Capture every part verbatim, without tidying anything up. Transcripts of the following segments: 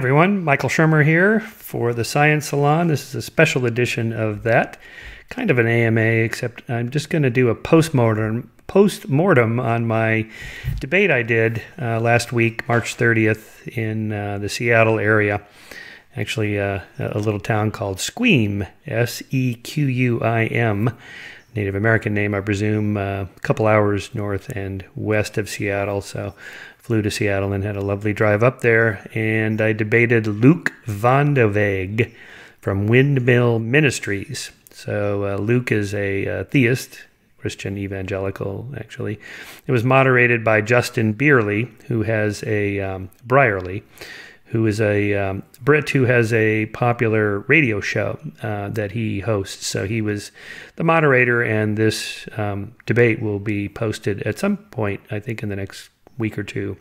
Everyone, Michael Shermer here for the Science Salon. This is a special edition of that, kind of an A M A, except I'm just going to do a postmortem postmortem on my debate I did uh, last week, March thirtieth, in uh, the Seattle area. Actually, uh, a little town called Squeam, S E Q U I M, Native American name, I presume, uh, a couple hours north and west of Seattle, so flew to Seattle and had a lovely drive up there, and I debated Luuk van de Weghe from Windmill Ministries. So uh, Luuk is a uh, theist, Christian evangelical, actually. It was moderated by Justin Brierley, who has a um, Brierley, who is a um, Brit who has a popular radio show uh, that he hosts. So he was the moderator, and this um, debate will be posted at some point, I think, in the next week or two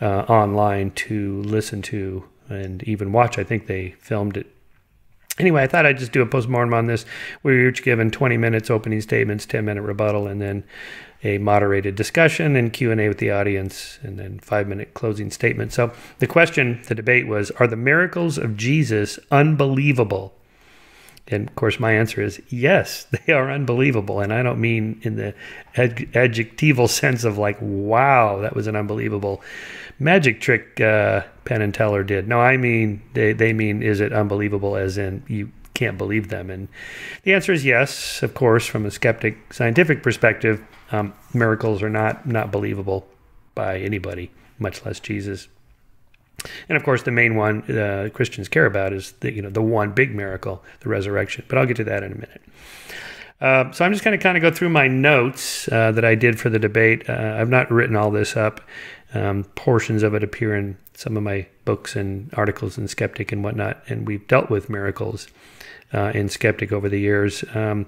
uh, online to listen to and even watch. I think they filmed it. Anyway, I thought I'd just do a postmortem on this. We were each given twenty minutes opening statements, ten minute rebuttal, and then a moderated discussion and Q and A with the audience, and then five minute closing statement. So the question, the debate was, are the miracles of Jesus unbelievable? And of course, my answer is yes, they are unbelievable. And I don't mean in the ad adjectival sense of like, wow, that was an unbelievable magic trick uh, Penn and Teller did. No, I mean, they, they mean, is it unbelievable as in you can't believe them? And the answer is yes, of course, from a skeptic scientific perspective, um, miracles are not, not believable by anybody, much less Jesus. And of course, the main one uh, Christians care about is the, you know, the one big miracle, the resurrection. But I'll get to that in a minute. Uh, so I'm just going to kind of go through my notes uh, that I did for the debate. Uh, I've not written all this up. Um, portions of it appear in some of my books and articles in Skeptic and whatnot. And we've dealt with miracles uh, in Skeptic over the years. Um,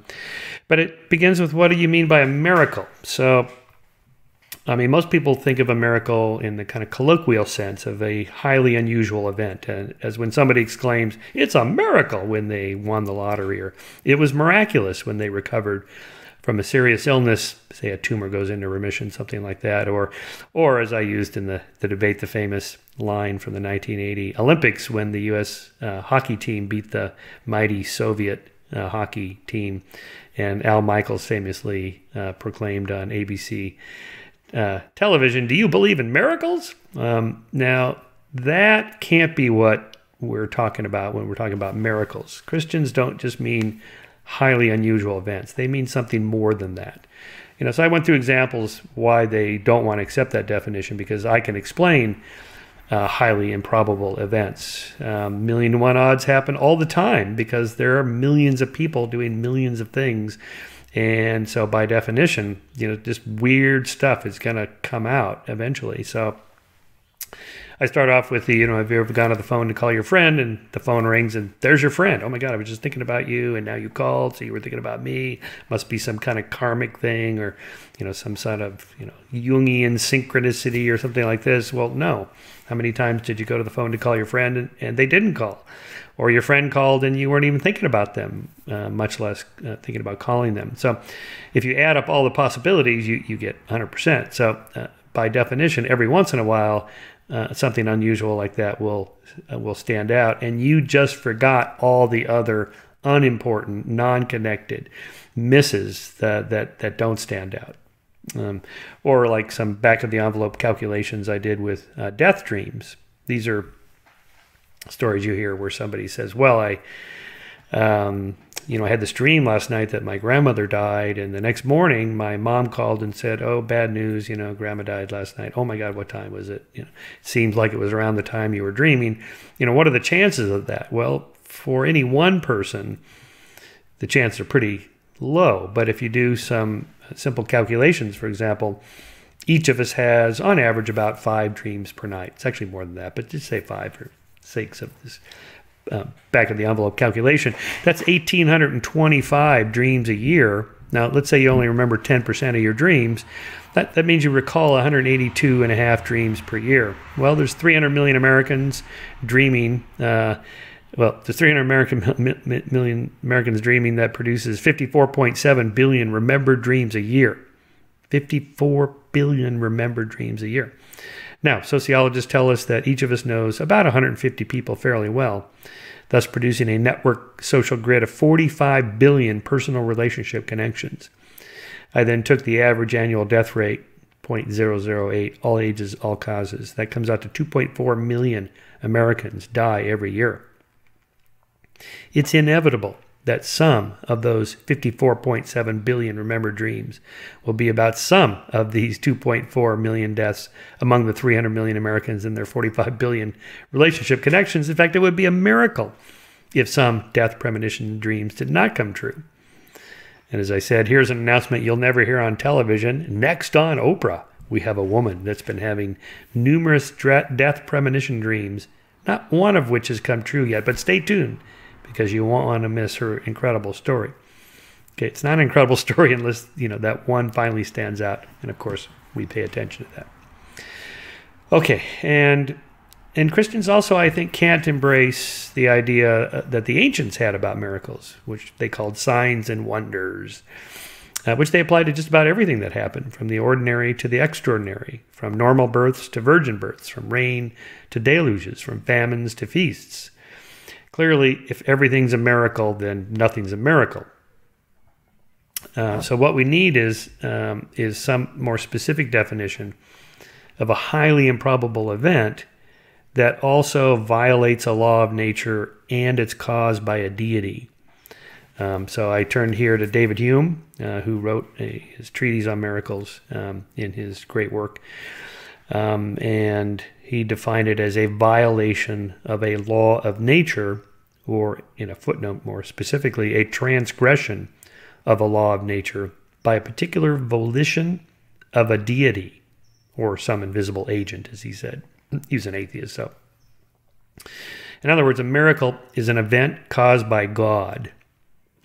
but it begins with, what do you mean by a miracle? So, I mean, most people think of a miracle in the kind of colloquial sense of a highly unusual event, and as when somebody exclaims, it's a miracle when they won the lottery, or it was miraculous when they recovered from a serious illness, say a tumor goes into remission, something like that, or or as I used in the, the debate, the famous line from the nineteen eighty Olympics when the U S uh, hockey team beat the mighty Soviet uh, hockey team, and Al Michaels famously uh, proclaimed on A B C Uh, television, do you believe in miracles? Um, now, that can't be what we're talking about when we're talking about miracles. Christians don't just mean highly unusual events. They mean something more than that. You know, so I went through examples why they don't want to accept that definition, because I can explain uh, highly improbable events. Um, million to one odds happen all the time because there are millions of people doing millions of things. And so by definition, you know, just weird stuff is going to come out eventually. So I start off with the, you know, have you ever gone to the phone to call your friend and the phone rings and there's your friend. Oh my God, I was just thinking about you and now you called. So you were thinking about me. Must be some kind of karmic thing or, you know, some sort of, you know, Jungian synchronicity or something like this. Well, no. How many times did you go to the phone to call your friend and, and they didn't call? Or your friend called and you weren't even thinking about them, uh, much less uh, thinking about calling them. So if you add up all the possibilities, you, you get one hundred percent. So uh, by definition, every once in a while, uh, something unusual like that will, uh, will stand out. And you just forgot all the other unimportant, non-connected misses that, that, that don't stand out. Um, or like some back-of-the-envelope calculations I did with uh, death dreams. These are stories you hear where somebody says, well, I, um, you know, I had this dream last night that my grandmother died. And the next morning, my mom called and said, oh, bad news, you know, grandma died last night. Oh my God, what time was it? You know, it seemed like it was around the time you were dreaming. You know, what are the chances of that? Well, for any one person, the chances are pretty low. But if you do some simple calculations, for example, each of us has on average about five dreams per night. It's actually more than that, but just say five or sakes of this uh, back of the envelope calculation, that's one thousand eight hundred twenty-five dreams a year. Now, let's say you only remember ten percent of your dreams. That, that means you recall one hundred eighty-two and a half dreams per year. Well, there's three hundred million Americans dreaming. Uh, well, there's three hundred American, mi million Americans dreaming. That produces fifty-four point seven billion remembered dreams a year. fifty-four billion remembered dreams a year. Now, sociologists tell us that each of us knows about one hundred fifty people fairly well, thus producing a network social grid of forty-five billion personal relationship connections. I then took the average annual death rate, zero point zero zero eight, all ages, all causes. That comes out to two point four million Americans die every year. It's inevitable that some of those fifty-four point seven billion remembered dreams will be about some of these two point four million deaths among the three hundred million Americans and their forty-five billion relationship connections. In fact, it would be a miracle if some death premonition and dreams did not come true. And as I said, here's an announcement you'll never hear on television. Next on Oprah, we have a woman that's been having numerous death premonition dreams, not one of which has come true yet, but stay tuned, because you won't want to miss her incredible story. Okay, it's not an incredible story unless, you know, that one finally stands out. And of course, we pay attention to that. Okay, and and Christians also, I think, can't embrace the idea that the ancients had about miracles, which they called signs and wonders, uh, which they applied to just about everything that happened, from the ordinary to the extraordinary, from normal births to virgin births, from rain to deluges, from famines to feasts. Clearly, if everything's a miracle, then nothing's a miracle. Uh, so what we need is, um, is some more specific definition of a highly improbable event that also violates a law of nature and it's caused by a deity. Um, so I turned here to David Hume, uh, who wrote a, his treatise on miracles um, in his great work. Um, and he defined it as a violation of a law of nature, or in a footnote more specifically, a transgression of a law of nature by a particular volition of a deity or some invisible agent, as he said. He was an atheist, so. In other words, a miracle is an event caused by God.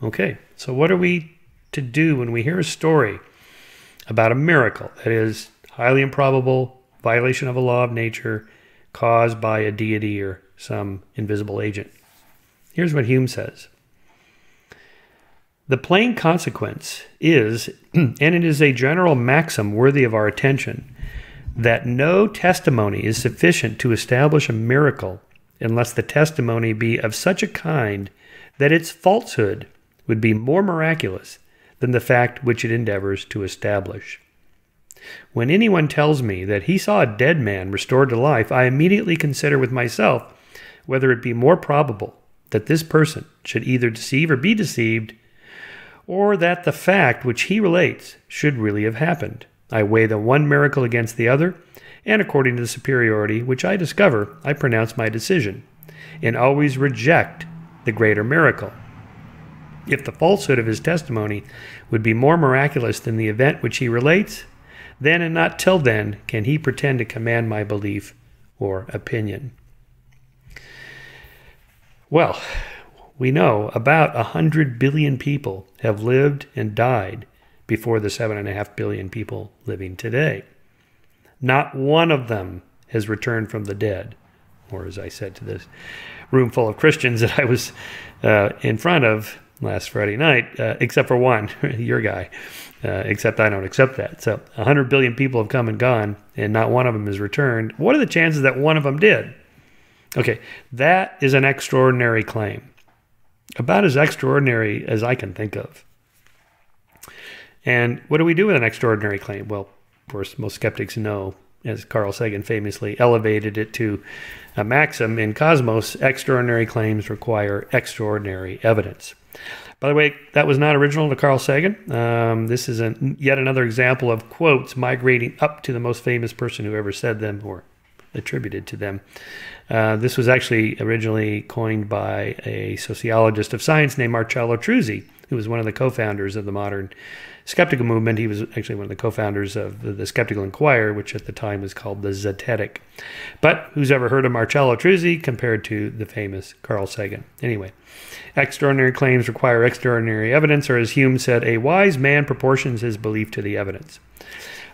Okay, so what are we to do when we hear a story about a miracle that is highly improbable, violation of a law of nature, caused by a deity or some invisible agent? Here's what Hume says. The plain consequence is, and it is a general maxim worthy of our attention, that no testimony is sufficient to establish a miracle unless the testimony be of such a kind that its falsehood would be more miraculous than the fact which it endeavors to establish. When anyone tells me that he saw a dead man restored to life, I immediately consider with myself whether it be more probable that this person should either deceive or be deceived, or that the fact which he relates should really have happened. I weigh the one miracle against the other, and according to the superiority which I discover, I pronounce my decision, and always reject the greater miracle. If the falsehood of his testimony would be more miraculous than the event which he relates, then and not till then can he pretend to command my belief or opinion. Well, we know about one hundred billion people have lived and died before the seven point five billion people living today. Not one of them has returned from the dead, or as I said to this room full of Christians that I was uh, in front of last Friday night, uh, except for one, your guy. Uh, except I don't accept that. So one hundred billion people have come and gone, and not one of them has returned. What are the chances that one of them did? Okay, that is an extraordinary claim. About as extraordinary as I can think of. And what do we do with an extraordinary claim? Well, of course, most skeptics know, as Carl Sagan famously elevated it to a maxim in Cosmos, extraordinary claims require extraordinary evidence. By the way, that was not original to Carl Sagan. Um, this is a, yet another example of quotes migrating up to the most famous person who ever said them or attributed to them. Uh, this was actually originally coined by a sociologist of science named Marcello Truzzi, who was one of the co-founders of the modern skeptical movement. He was actually one of the co-founders of the, the Skeptical Inquiry, which at the time was called the Zetetic. But who's ever heard of Marcello Truzzi compared to the famous Carl Sagan? Anyway, extraordinary claims require extraordinary evidence, or as Hume said, a wise man proportions his belief to the evidence.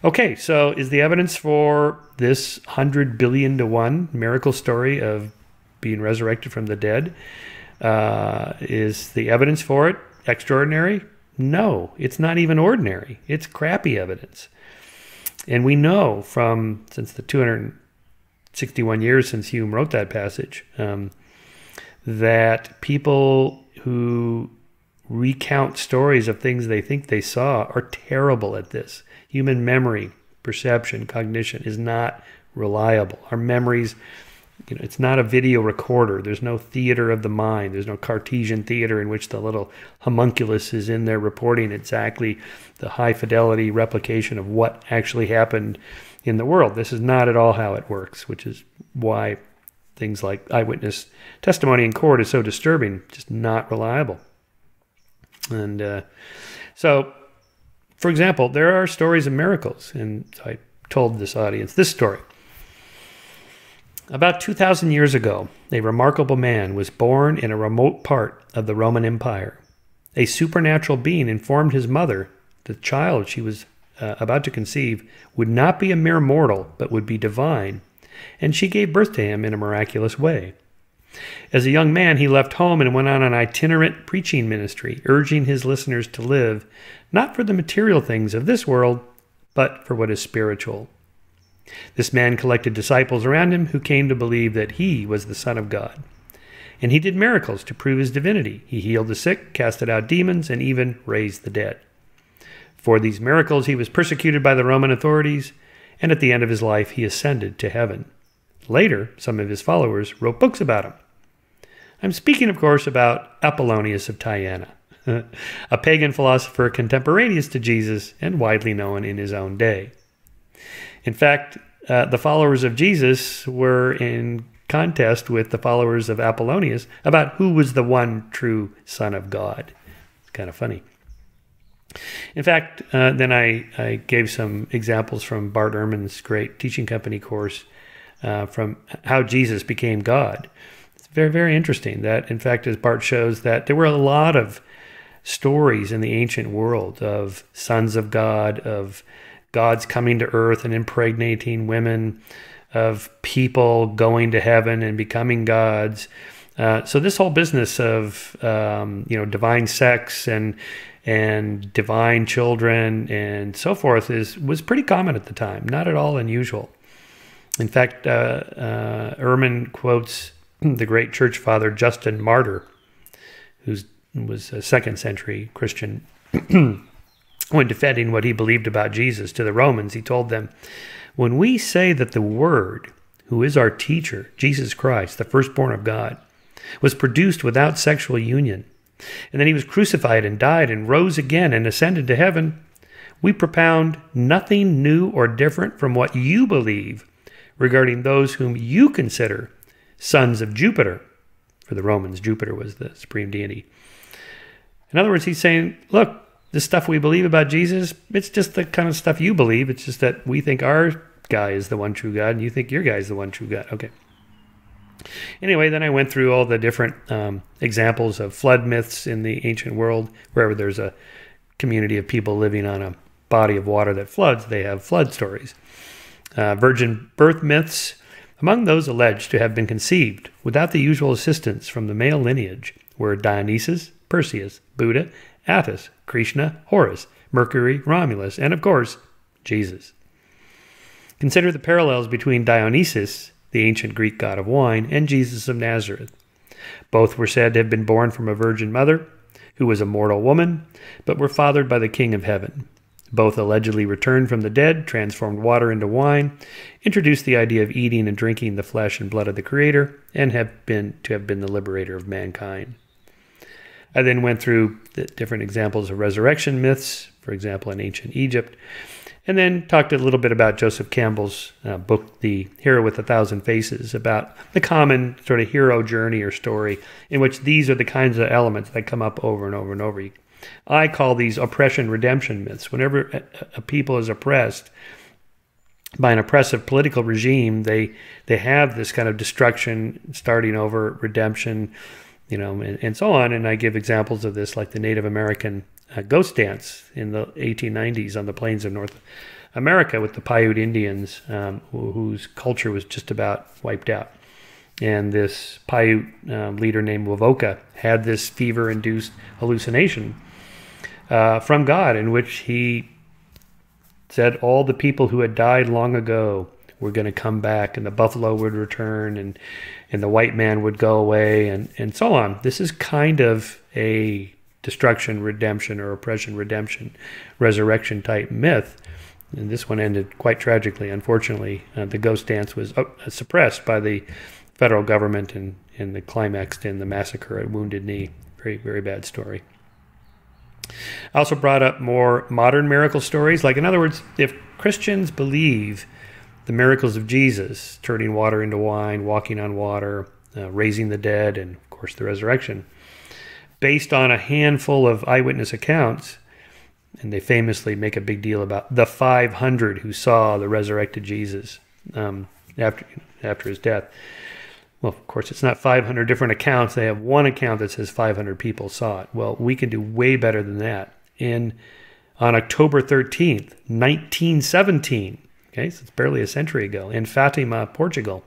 Okay, so is the evidence for this one hundred billion to one miracle story of being resurrected from the dead, uh, is the evidence for it extraordinary? No, it's not even ordinary. It's crappy evidence. And we know from, since the 200, sixty-one years since Hume wrote that passage, um, that people who recount stories of things they think they saw are terrible at this. Human memory, perception, cognition is not reliable. Our memories, you know, it's not a video recorder. There's no theater of the mind. There's no Cartesian theater in which the little homunculus is in there reporting exactly the high fidelity replication of what actually happened in the world. This is not at all how it works, which is why things like eyewitness testimony in court is so disturbing, just not reliable. And uh, so, for example, there are stories of miracles, and I told this audience this story. About two thousand years ago, a remarkable man was born in a remote part of the Roman Empire. A supernatural being informed his mother the child she was uh, about to conceive would not be a mere mortal, but would be divine, and she gave birth to him in a miraculous way. As a young man, he left home and went on an itinerant preaching ministry, urging his listeners to live not for the material things of this world, but for what is spiritual. This man collected disciples around him who came to believe that he was the Son of God. And he did miracles to prove his divinity. He healed the sick, casted out demons, and even raised the dead. For these miracles he was persecuted by the Roman authorities, and at the end of his life he ascended to heaven. Later, some of his followers wrote books about him. I'm speaking, of course, about Apollonius of Tyana, a pagan philosopher contemporaneous to Jesus and widely known in his own day. In fact, uh, the followers of Jesus were in contest with the followers of Apollonius about who was the one true Son of God. It's kind of funny. In fact, uh, then I, I gave some examples from Bart Ehrman's great Teaching Company course uh, from how Jesus became God. It's very, very interesting that, in fact, as Bart shows, that there were a lot of stories in the ancient world of sons of God, of God's coming to earth and impregnating women, of people going to heaven and becoming gods. Uh, so this whole business of um, you know, divine sex and and divine children and so forth is was pretty common at the time, not at all unusual. In fact, uh, uh, Ehrman quotes the great church father Justin Martyr, who was a second century Christian. When defending what he believed about Jesus to the Romans, he told them, "When we say that the Word, who is our teacher, Jesus Christ, the firstborn of God, was produced without sexual union, and that he was crucified and died and rose again and ascended to heaven, we propound nothing new or different from what you believe regarding those whom you consider sons of Jupiter." For the Romans, Jupiter was the supreme deity. In other words, he's saying, look, the stuff we believe about Jesus, it's just the kind of stuff you believe. It's just that we think our guy is the one true God and you think your guy is the one true God. Okay. Anyway, then I went through all the different um, examples of flood myths in the ancient world. Wherever there's a community of people living on a body of water that floods, they have flood stories. Uh, virgin birth myths, among those alleged to have been conceived without the usual assistance from the male lineage, were Dionysus, Perseus, Buddha, Attis, Krishna, Horus, Mercury, Romulus, and of course, Jesus. Consider the parallels between Dionysus, the ancient Greek god of wine, and Jesus of Nazareth. Both were said to have been born from a virgin mother, who was a mortal woman, but were fathered by the King of Heaven. Both allegedly returned from the dead, transformed water into wine, introduced the idea of eating and drinking the flesh and blood of the Creator, and have been to have been the liberator of mankind. I then went through the different examples of resurrection myths, for example, in ancient Egypt, and then talked a little bit about Joseph Campbell's uh, book, The Hero with a Thousand Faces, about the common sort of hero journey or story in which these are the kinds of elements that come up over and over and over. I call these oppression-redemption myths. Whenever a, a people is oppressed by an oppressive political regime, they, they have this kind of destruction, starting over, redemption, you know, and, and so on. And I give examples of this, like the Native American uh, ghost dance in the eighteen nineties on the plains of North America with the Paiute Indians, um, who, whose culture was just about wiped out. And this Paiute uh, leader named Wovoka had this fever-induced hallucination uh, from God, in which he said all the people who had died long ago were going to come back, and the buffalo would return, and and the white man would go away, and and so on. This is kind of a destruction redemption or oppression redemption resurrection type myth, and this one ended quite tragically, unfortunately. Uh, the ghost dance was uh, suppressed by the federal government, and and the climaxed in the massacre at Wounded Knee. Very, very bad story. I also brought up more modern miracle stories. Like, in other words, if Christians believe the miracles of Jesus, turning water into wine, walking on water, uh, raising the dead, and of course the resurrection, based on a handful of eyewitness accounts, and they famously make a big deal about the five hundred who saw the resurrected Jesus um, after, after his death. Well, of course, it's not five hundred different accounts. They have one account that says five hundred people saw it. Well, we can do way better than that. And on October thirteenth, nineteen seventeen, okay, so it's barely a century ago, in Fatima, Portugal,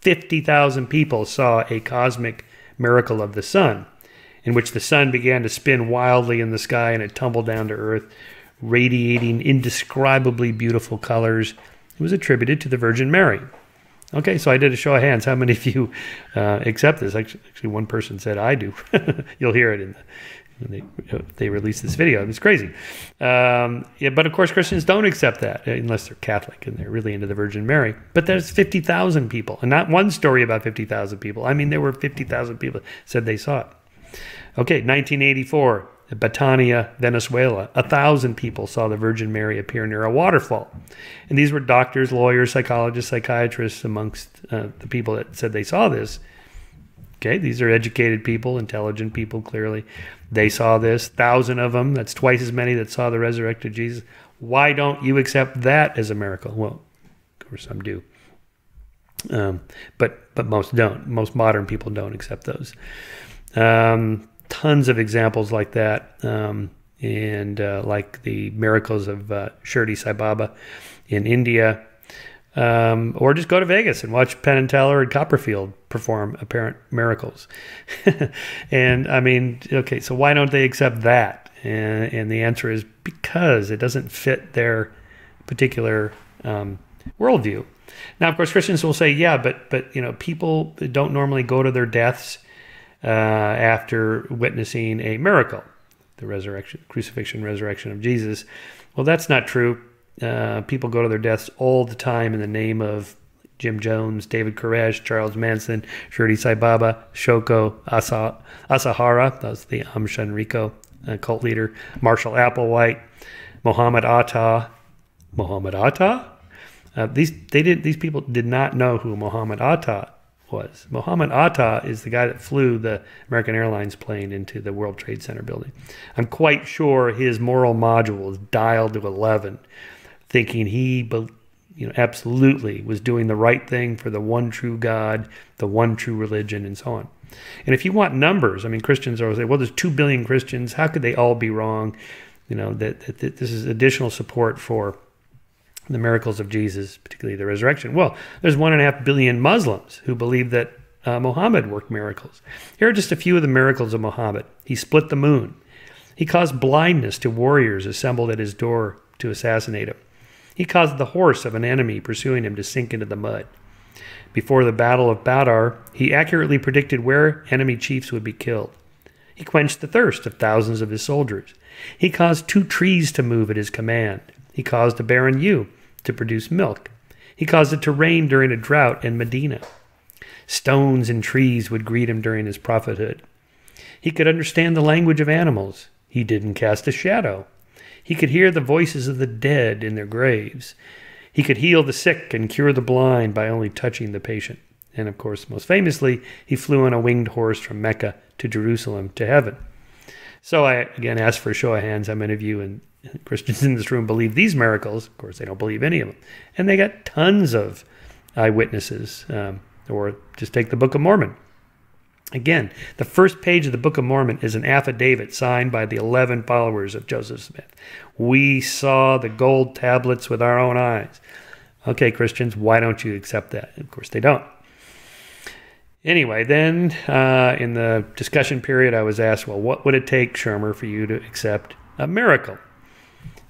fifty thousand people saw a cosmic miracle of the sun, in which the sun began to spin wildly in the sky and it tumbled down to earth, radiating indescribably beautiful colors. It was attributed to the Virgin Mary. Okay, so I did a show of hands. How many of you uh, accept this? Actually, actually, one person said, I do. You'll hear it in the, when they, they release this video. It's crazy. Um, yeah, but, of course, Christians don't accept that, unless they're Catholic and they're really into the Virgin Mary. But there's fifty thousand people, and not one story about fifty thousand people. I mean, there were fifty thousand people that said they saw it. Okay, nineteen eighty-four, Batania, Venezuela, a thousand people saw the Virgin Mary appear near a waterfall. And these were doctors, lawyers, psychologists, psychiatrists amongst uh, the people that said they saw this. Okay, these are educated people, intelligent people, clearly. They saw this, thousand of them. That's twice as many that saw the resurrected Jesus. Why don't you accept that as a miracle? Well, of course, some do. Um, but, but most don't. Most modern people don't accept those. Um, tons of examples like that, um, and uh, like the miracles of uh, Shirdi Sai Baba in India, um, or just go to Vegas and watch Penn and Teller and Copperfield perform apparent miracles. And I mean, okay, so why don't they accept that? And, and the answer is because it doesn't fit their particular um, worldview. Now, of course, Christians will say, yeah, but but you know, people don't normally go to their deaths Uh, after witnessing a miracle, the resurrection, crucifixion, resurrection of Jesus. Well, that's not true. Uh, people go to their deaths all the time in the name of Jim Jones, David Koresh, Charles Manson, Shirdi Sai Baba, Shoko Asa, Asahara, that was the Am Shinriko uh, cult leader, Marshall Applewhite, Muhammad Atta, Muhammad Atta. Uh, these they did these people did not know who Muhammad Atta was. Muhammad Atta is the guy that flew the American Airlines plane into the World Trade Center building. I'm quite sure his moral module is dialed to eleven, thinking he you know, absolutely was doing the right thing for the one true God, the one true religion, and so on. And if you want numbers, I mean, Christians always say, well, there's two billion Christians. How could they all be wrong? You know, that, that, that this is additional support for the miracles of Jesus, particularly the resurrection. Well, there's one and a half billion Muslims who believe that uh, Muhammad worked miracles. Here are just a few of the miracles of Muhammad. He split the moon. He caused blindness to warriors assembled at his door to assassinate him. He caused the horse of an enemy pursuing him to sink into the mud. Before the Battle of Badr, he accurately predicted where enemy chiefs would be killed. He quenched the thirst of thousands of his soldiers. He caused two trees to move at his command. He caused a barren ewe to produce milk. He caused it to rain during a drought in Medina. Stones and trees would greet him during his prophethood. He could understand the language of animals. He didn't cast a shadow. He could hear the voices of the dead in their graves. He could heal the sick and cure the blind by only touching the patient. And of course, most famously, he flew on a winged horse from Mecca to Jerusalem to heaven. So I, again, asked for a show of hands. How many of you and Christians in this room believe these miracles? Of course, they don't believe any of them. And they got tons of eyewitnesses, um, or just take the Book of Mormon. Again, the first page of the Book of Mormon is an affidavit signed by the eleven followers of Joseph Smith. We saw the gold tablets with our own eyes. Okay, Christians, why don't you accept that? Of course, they don't. Anyway, then uh, in the discussion period, I was asked, well, what would it take, Shermer, for you to accept a miracle?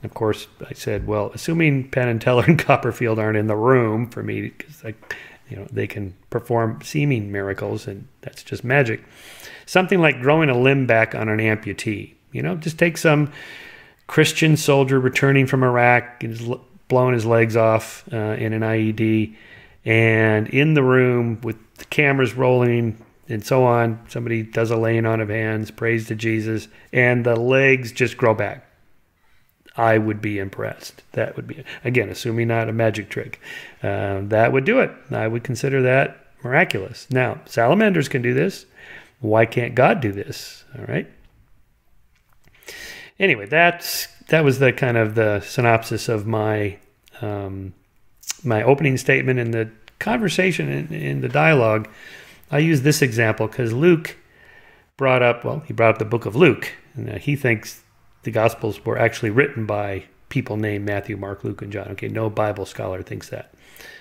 Of course, I said, well, assuming Penn and Teller and Copperfield aren't in the room for me, because I, you know, they can perform seeming miracles, and that's just magic. Something like growing a limb back on an amputee. You know, just take some Christian soldier returning from Iraq, and he's blown his legs off uh, in an I E D, and in the room with the cameras rolling and so on, somebody does a laying on of hands, prays to Jesus, and the legs just grow back. I would be impressed. That would be, again, assuming not a magic trick. Uh, that would do it. I would consider that miraculous. Now, salamanders can do this. Why can't God do this? All right. Anyway, that's that was the kind of the synopsis of my um, my opening statement in the conversation in, in the dialogue. I use this example because Luke brought up, well, he brought up the book of Luke, and he thinks the Gospels were actually written by people named Matthew, Mark, Luke, and John. Okay, no Bible scholar thinks that.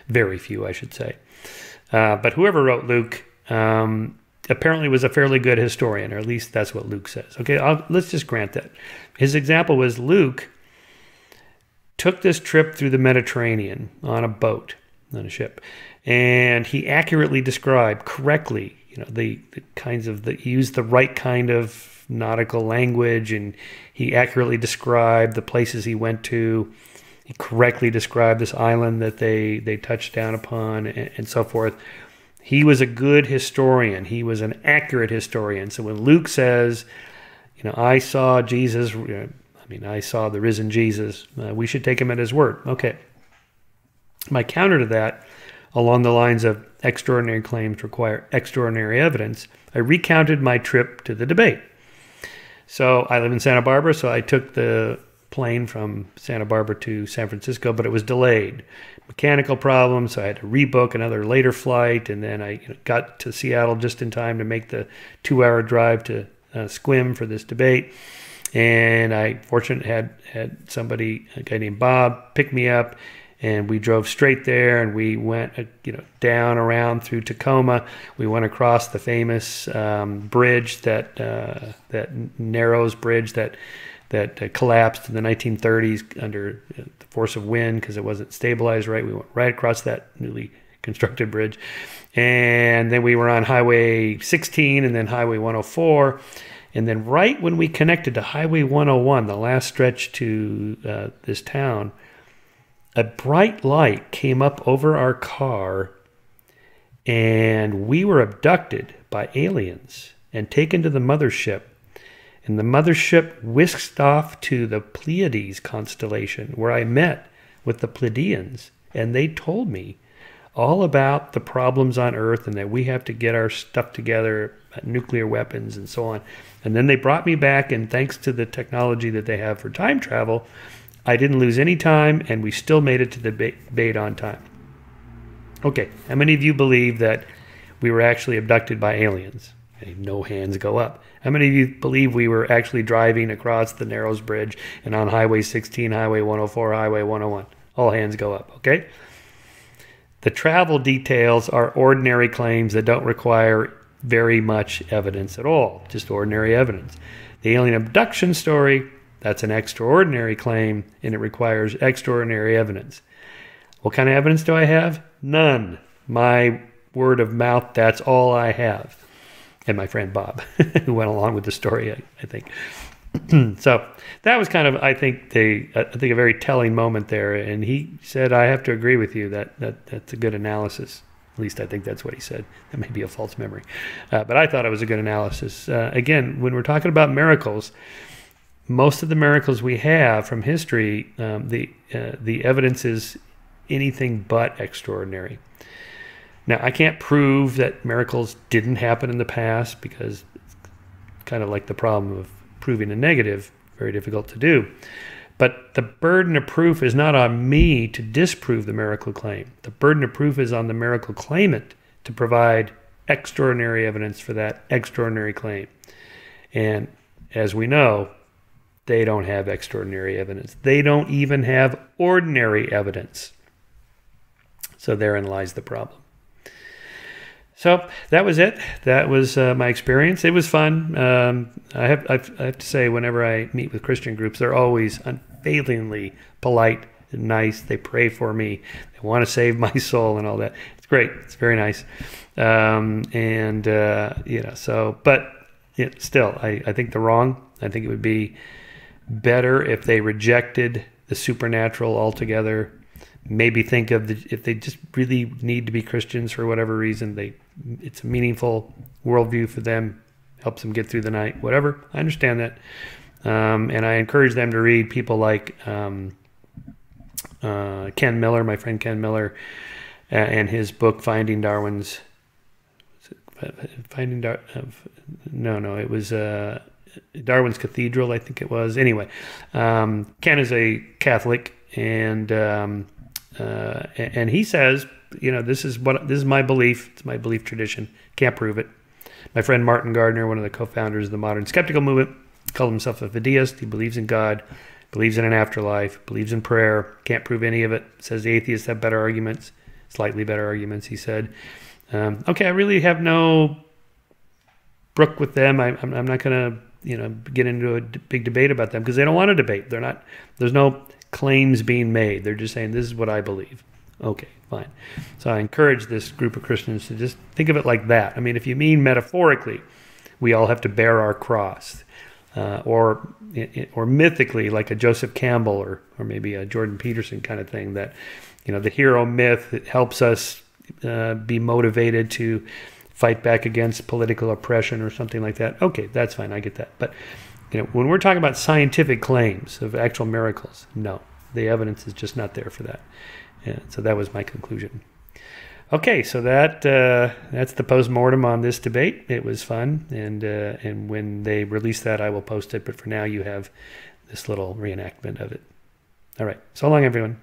Very few, I should say. Uh, but whoever wrote Luke um, apparently was a fairly good historian, or at least that's what Luke says. Okay, I'll, let's just grant that. His example was Luke took this trip through the Mediterranean on a boat, on a ship, and he accurately described correctly, you know, the, the kinds of, the, he used the right kind of nautical language, and he accurately described the places he went to. He correctly described this island that they they touched down upon, and, and so forth. He was a good historian. He was an accurate historian. So when Luke says, you know, I saw Jesus, I mean, I saw the risen Jesus, uh, we should take him at his word. Okay. My counter to that, along the lines of extraordinary claims require extraordinary evidence, I recounted my trip to the debate. So I live in Santa Barbara, so I took the plane from Santa Barbara to San Francisco, but it was delayed. Mechanical problem, so I had to rebook another later flight, and then I you know, got to Seattle just in time to make the two-hour drive to uh, Squeam for this debate. And I fortunately had, had somebody, a guy named Bob, pick me up, and we drove straight there, and we went you know, down, around, through Tacoma. We went across the famous um, bridge, that uh, that Narrows Bridge that that uh, collapsed in the nineteen thirties under the force of wind because it wasn't stabilized right. We went right across that newly constructed bridge. And then we were on Highway sixteen and then Highway one oh four. And then right when we connected to Highway one oh one, the last stretch to uh, this town, a bright light came up over our car, and we were abducted by aliens and taken to the mothership. And the mothership whisked off to the Pleiades constellation, where I met with the Pleiadians, and they told me all about the problems on Earth and that we have to get our stuff together, nuclear weapons and so on. And then they brought me back, and thanks to the technology that they have for time travel, I didn't lose any time, and we still made it to the debate on time. Okay, how many of you believe that we were actually abducted by aliens? Okay, no hands go up. How many of you believe we were actually driving across the Narrows Bridge and on Highway sixteen, Highway one oh four, Highway one oh one? All hands go up, okay? The travel details are ordinary claims that don't require very much evidence at all, just ordinary evidence. The alien abduction story, that's an extraordinary claim, and it requires extraordinary evidence. What kind of evidence do I have? None. My word of mouth, that's all I have. And my friend Bob, who went along with the story, I, I think. So that was kind of, I think, the, I think a very telling moment there. And he said, I have to agree with you, that, that that's a good analysis. At least I think that's what he said. That may be a false memory. Uh, but I thought it was a good analysis. Uh, again, when we're talking about miracles, most of the miracles we have from history, um, the uh, the evidence is anything but extraordinary. Now, I can't prove that miracles didn't happen in the past, because it's kind of like the problem of proving a negative, very difficult to do. But the burden of proof is not on me to disprove the miracle claim. The burden of proof is on the miracle claimant to provide extraordinary evidence for that extraordinary claim. And as we know, they don't have extraordinary evidence. They don't even have ordinary evidence. So therein lies the problem. So that was it. That was uh, my experience. It was fun. Um, I have, I've, I have to say, whenever I meet with Christian groups, they're always, unfailingly polite and nice. They pray for me. They want to save my soul and all that. It's great. It's very nice. Um, and, uh, you know, so, but it, still, I, I think they're wrong. I think it would be better if they rejected the supernatural altogether. Maybe think of the, if they just really need to be Christians for whatever reason, they it's a meaningful worldview for them, helps them get through the night, whatever. I understand that. Um, and I encourage them to read people like um, uh, Ken Miller, my friend Ken Miller, uh, and his book, Finding Darwin's, Finding Dar- no, no, it was uh, Darwin's Cathedral, I think it was. Anyway, um, Ken is a Catholic, and um, uh, and he says, you know, this is what this is my belief. It's my belief tradition. Can't prove it. My friend Martin Gardner, one of the co-founders of the modern skeptical movement, called himself a fideist. He believes in God, believes in an afterlife, believes in prayer. Can't prove any of it. Says the atheists have better arguments, slightly better arguments. He said, um, "Okay, I really have no brook with them. I, I'm, I'm not going to, you know, get into a big debate about them because they don't want to debate. They're not. There's no claims being made. They're just saying this is what I believe." Okay, fine. So I encourage this group of Christians to just think of it like that. I mean, if you mean metaphorically, we all have to bear our cross, uh, or or mythically, like a Joseph Campbell or or maybe a Jordan Peterson kind of thing. That, you know, the hero myth, it helps us uh, be motivated to fight back against political oppression or something like that. Okay, that's fine. I get that. But you know, when we're talking about scientific claims of actual miracles, no, the evidence is just not there for that. Yeah, so that was my conclusion. Okay, so that uh, that's the post-mortem on this debate. It was fun, and uh, and when they release that, I will post it. But for now, you have this little reenactment of it. All right, so long, everyone.